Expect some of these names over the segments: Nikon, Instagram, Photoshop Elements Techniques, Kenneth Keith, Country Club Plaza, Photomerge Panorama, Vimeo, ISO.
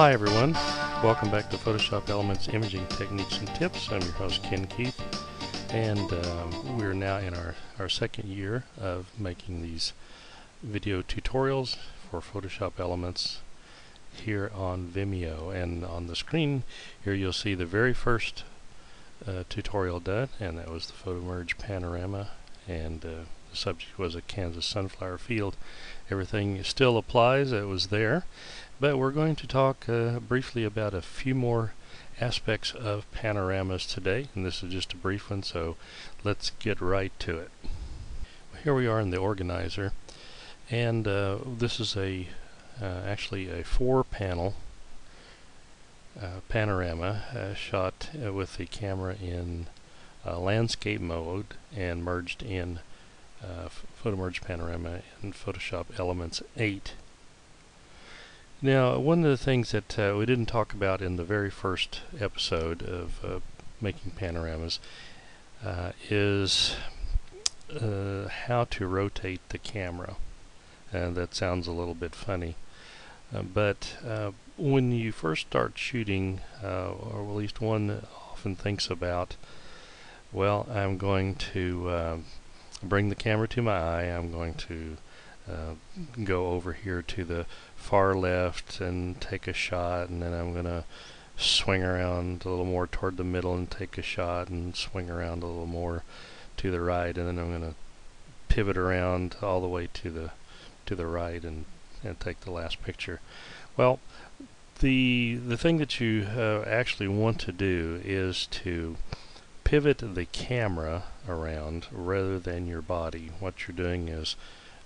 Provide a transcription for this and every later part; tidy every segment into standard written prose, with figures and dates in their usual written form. Hi everyone, welcome back to Photoshop Elements Imaging Techniques and Tips. I'm your host Ken Keith, and we're now in our second year of making these video tutorials for Photoshop Elements here on Vimeo. And on the screen here you'll see the very first tutorial done, and that was the Photomerge Panorama, and the subject was a Kansas sunflower field. Everything still applies, it was there, but we're going to talk briefly about a few more aspects of panoramas today, and this is just a brief one, so let's get right to it. Here we are in the organizer, and this is actually a four-panel panorama shot with the camera in landscape mode and merged in Photomerge Panorama and Photoshop Elements 8. Now, one of the things that we didn't talk about in the very first episode of making panoramas is how to rotate the camera. And that sounds a little bit funny, but when you first start shooting, or at least one often thinks about, well, I'm going to bring the camera to my eye, I'm going to go over here to the far left and take a shot, and then I'm going to swing around a little more toward the middle and take a shot, and swing around a little more to the right, and then I'm going to pivot around all the way to the right and take the last picture. Well, the thing that you actually want to do is to pivot the camera around rather than your body. What you're doing is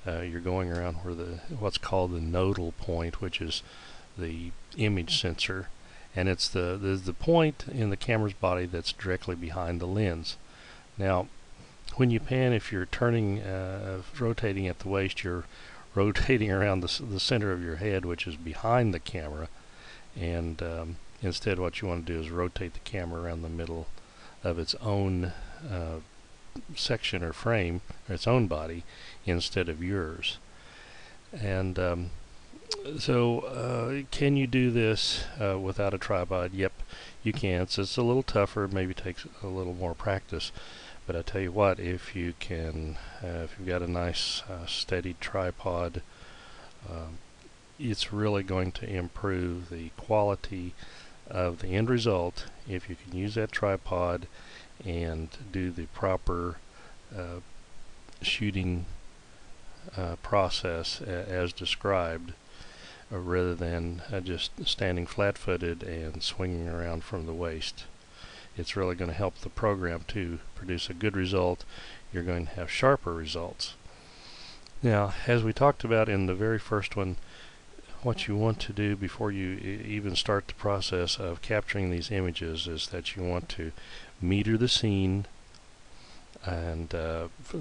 you're going around where what's called the nodal point, which is the image sensor, and it's the point in the camera's body that's directly behind the lens. Now, when you pan, if you're turning, rotating at the waist, you're rotating around the center of your head, which is behind the camera, and instead, what you want to do is rotate the camera around the middle of its own section or frame, or its own body, instead of yours. And so can you do this without a tripod? Yep, you can. So it's a little tougher, maybe takes a little more practice, but I tell you what, if you can, if you've got a nice steady tripod, it's really going to improve the quality of the end result if you can use that tripod and do the proper shooting process as described, rather than just standing flat-footed and swinging around from the waist. It's really going to help the program to produce a good result. You're going to have sharper results. Now, as we talked about in the very first one, what you want to do before you even start the process of capturing these images is that you want to meter the scene, and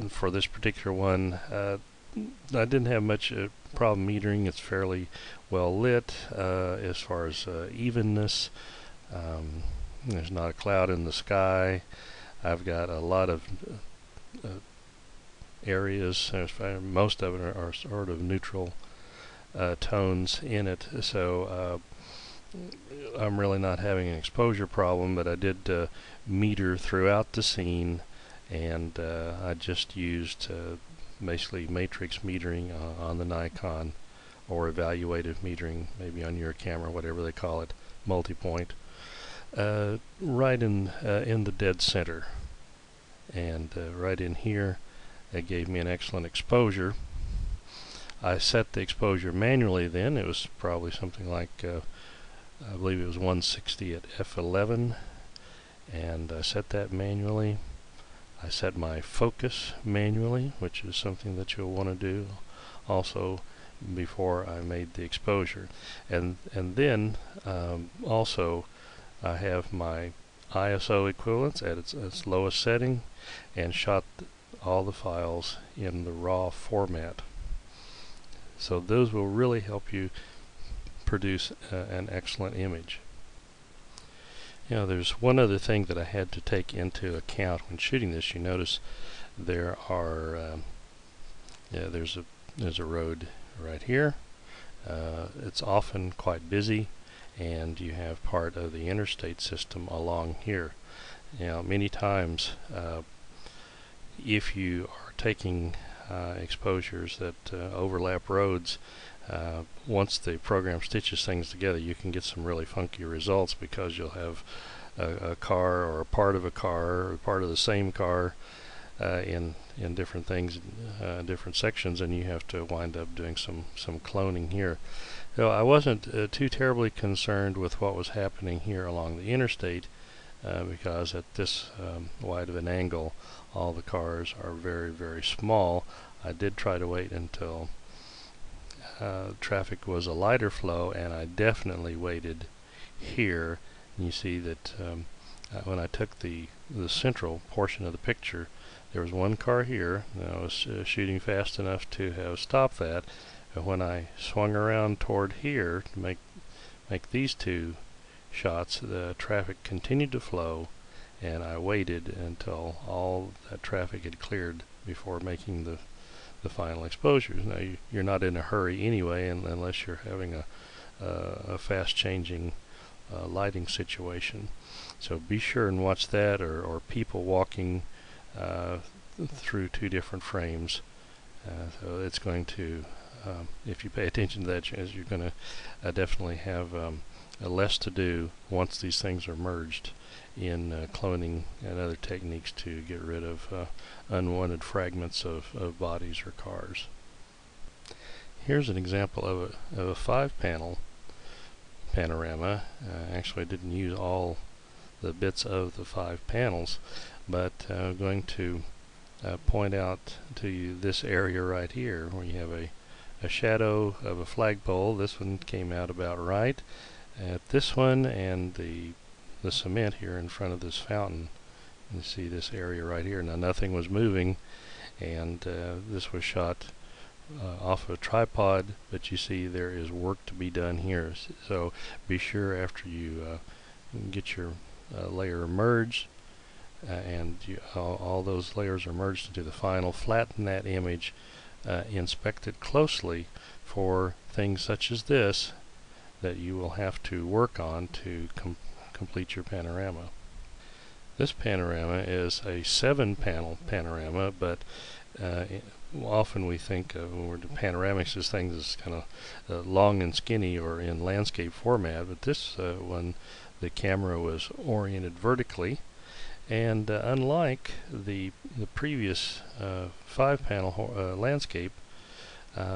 for this particular one I didn't have much problem metering. It's fairly well lit as far as evenness. There's not a cloud in the sky. I've got a lot of areas, most of it are sort of neutral tones in it, so I'm really not having an exposure problem, but I did meter throughout the scene, and I just used basically matrix metering on the Nikon, or evaluative metering maybe on your camera, whatever they call it, multi-point, right in the dead center, and right in here. That gave me an excellent exposure. I set the exposure manually then. It was probably something like, I believe it was 160 at f/11, and I set that manually. I set my focus manually, which is something that you'll want to do also before I made the exposure. And then also I have my ISO equivalence at its lowest setting, and shot all the files in the raw format. So those will really help you produce an excellent image. You know, there's one other thing that I had to take into account when shooting this. You notice there are there's a road right here. It's often quite busy, and you have part of the interstate system along here. Now many times if you are taking exposures that overlap roads, once the program stitches things together you can get some really funky results, because you'll have a car or a part of a car or part of the same car in different things, different sections, and you have to wind up doing some cloning here. So I wasn't too terribly concerned with what was happening here along the interstate, because at this wide of an angle all the cars are very, very small. I did try to wait until traffic was a lighter flow, and I definitely waited here. And you see that when I took the central portion of the picture, there was one car here, and I was shooting fast enough to have stopped that. But when I swung around toward here to make these two shots, the traffic continued to flow, and I waited until all that traffic had cleared before making the final exposures. Now you're not in a hurry anyway, unless you're having a fast changing lighting situation. So be sure and watch that, or people walking through two different frames. So it's going to, if you pay attention to that, as you're going to definitely have less to do once these things are merged in cloning and other techniques to get rid of unwanted fragments of bodies or cars. Here's an example of a five-panel panorama. Actually, I didn't use all the bits of the five panels, but I'm going to point out to you this area right here where you have a shadow of a flagpole. This one came out about right at this one, and the cement here in front of this fountain. You see this area right here. Now nothing was moving, and this was shot off of a tripod, but you see there is work to be done here. So be sure after you get your layer merged, and all those layers are merged into the final, flatten that image, inspect it closely for things such as this that you will have to work on to complete your panorama. This panorama is a 7-panel panorama, but often we think of, when we're doing panoramics, as things is kind of long and skinny or in landscape format, but this one, the camera was oriented vertically, and unlike the previous 5-panel landscape,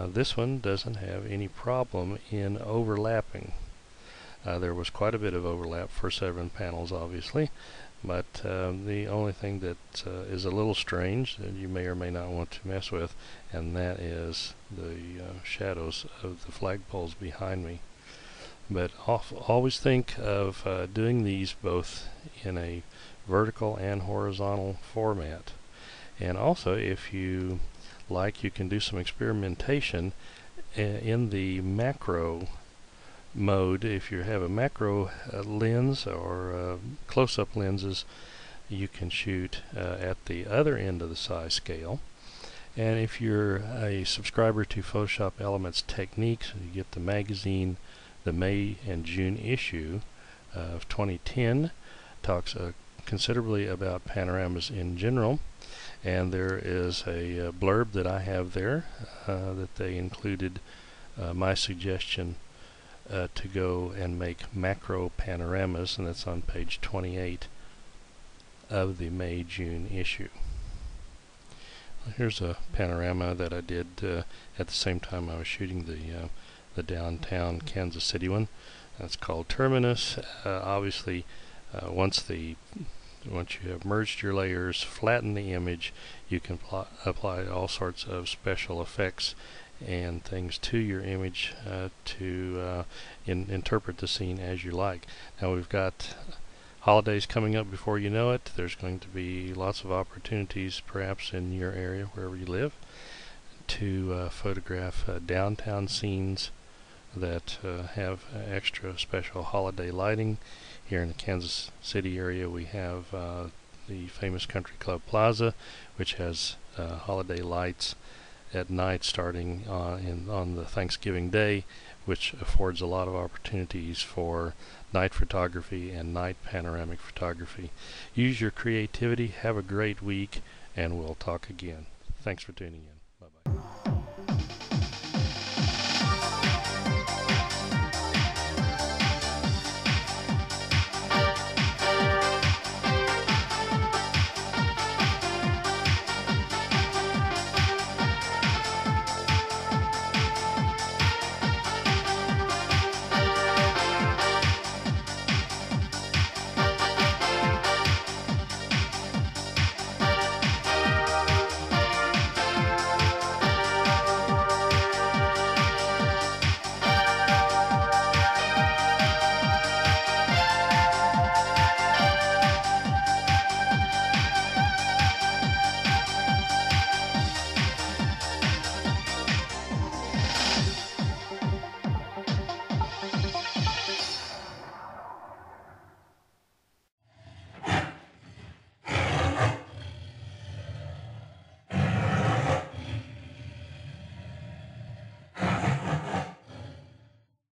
this one doesn't have any problem in overlapping. There was quite a bit of overlap for 7 panels, obviously, but the only thing that is a little strange that you may or may not want to mess with, and that is the shadows of the flagpoles behind me. But always think of doing these both in a vertical and horizontal format. And also, if you like, you can do some experimentation in the macro mode. If you have a macro lens or close-up lenses, you can shoot at the other end of the size scale. And if you're a subscriber to Photoshop Elements Techniques, you get the magazine, the May and June issue of 2010, talks considerably about panoramas in general, and there is a blurb that I have there that they included my suggestion to go and make macro panoramas, and that's on page 28 of the May-June issue. Here's a panorama that I did at the same time I was shooting the downtown Kansas City one. That's called Terminus. Obviously, once you have merged your layers, flattened the image, you can apply all sorts of special effects and things to your image to interpret the scene as you like. Now we've got holidays coming up before you know it. There's going to be lots of opportunities, perhaps in your area, wherever you live, to photograph downtown scenes that have extra special holiday lighting. Here in the Kansas City area we have the famous Country Club Plaza, which has holiday lights at night starting on the Thanksgiving Day, which affords a lot of opportunities for night photography and night panoramic photography. Use your creativity, have a great week, and we'll talk again. Thanks for tuning in.